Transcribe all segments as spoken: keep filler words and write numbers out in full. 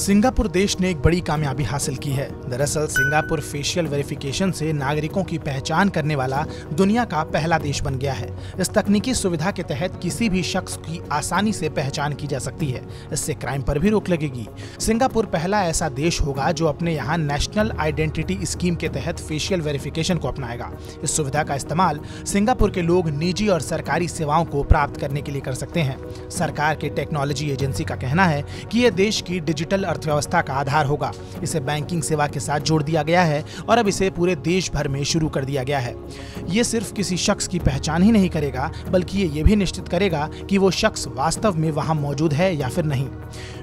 Singapore देश ने एक बड़ी कामयाबी हासिल की है। दरअसल सिंगापुर फेशियल वेरिफिकेशन से नागरिकों की पहचान करने वाला दुनिया का पहला देश बन गया है। इस तकनीकी सुविधा के तहत किसी भी शख्स की आसानी से पहचान की जा सकती है। इससे क्राइम पर भी रोक लगेगी। सिंगापुर पहला ऐसा देश होगा जो अपने यहाँ नेशनल आइडेंटिटी स्कीम के तहत फेशियल वेरिफिकेशन को अपनाएगा। इस सुविधा का इस्तेमाल सिंगापुर के लोग निजी और सरकारी सेवाओं को प्राप्त करने के लिए कर सकते हैं। सरकार के टेक्नोलॉजी एजेंसी का कहना है कि यह देश की डिजिटल अर्थव्यवस्था का आधार होगा। इसे बैंकिंग सेवा के साथ जोड़ दिया गया है और अब इसे पूरे देश भर में शुरू कर दिया गया है। ये सिर्फ किसी शख्स की पहचान ही नहीं करेगा, बल्कि ये ये भी निश्चित करेगा कि वो शख्स वास्तव में वहां मौजूद है या फिर नहीं।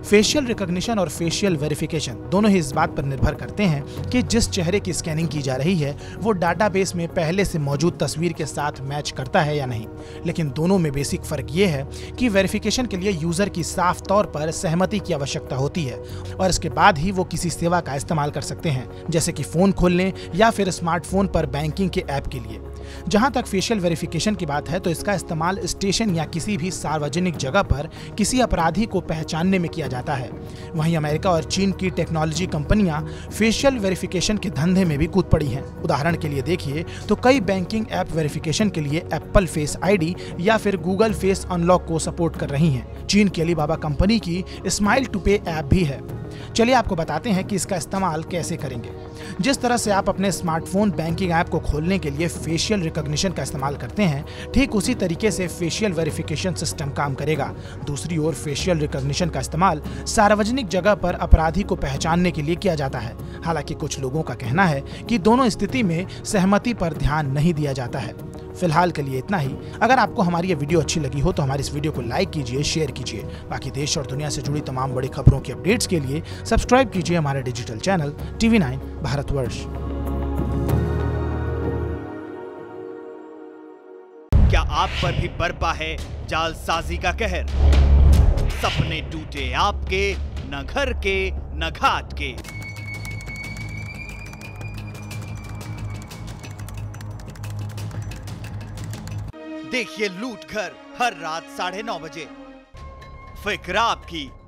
फेशियल रिकॉग्निशन और फेशियल वेरिफिकेशन दोनों ही इस बात पर निर्भर करते हैं कि जिस चेहरे की स्कैनिंग की जा रही है वो डाटाबेस में पहले से मौजूद तस्वीर के साथ मैच करता है या नहीं। लेकिन दोनों में बेसिक फर्क ये है कि वेरिफिकेशन के लिए यूजर की साफ तौर पर सहमति की आवश्यकता होती है और इसके बाद ही वो किसी सेवा का इस्तेमाल कर सकते हैं, जैसे कि फोन खोलने या फिर स्मार्टफोन पर बैंकिंग के ऐप के लिए। जहां तक फेशियल वेरिफिकेशन की बात है तो इसका इस्तेमाल स्टेशन या किसी भी सार्वजनिक जगह पर किसी अपराधी को पहचानने में किया जाता है। वहीं अमेरिका और चीन की टेक्नोलॉजी कंपनियां फेशियल वेरिफिकेशन के धंधे में भी कूद पड़ी हैं। उदाहरण के लिए देखिए तो कई बैंकिंग ऐप वेरिफिकेशन के लिए एप्पल फेस आईडी या फिर गूगल फेस अनलॉक को सपोर्ट कर रही हैं। चीन की अलीबाबा कंपनी की स्माइल टू पे ऐप भी है। चलिए आपको बताते हैं कि इसका इस्तेमाल कैसे करेंगे। जिस तरह से आप अपने स्मार्टफोन बैंकिंग ऐप को खोलने के लिए फेशियल रिकॉग्निशन का इस्तेमाल करते हैं, ठीक उसी तरीके से फेशियल वेरिफिकेशन सिस्टम काम करेगा। दूसरी ओर फेशियल रिकॉग्निशन का इस्तेमाल सार्वजनिक जगह पर अपराधी को पहचानने के लिए किया जाता है। हालांकि कुछ लोगों का कहना है कि दोनों स्थिति में सहमति पर ध्यान नहीं दिया जाता है। फिलहाल के लिए इतना ही। अगर आपको हमारी ये वीडियो अच्छी लगी हो तो हमारी इस वीडियो को लाइक कीजिए, शेयर कीजिए। बाकी देश और दुनिया से जुड़ी तमाम बड़ी खबरों की अपडेट्स के लिए सब्सक्राइब कीजिए हमारा digital channel TV nine Bharatvarsh. क्या आप पर भी बरपा है जालसाजी का कहर? सपने टूटे आपके, न घर के न घाट के। देखिए लूट घर हर रात साढ़े नौ बजे। फिक्र आपकी।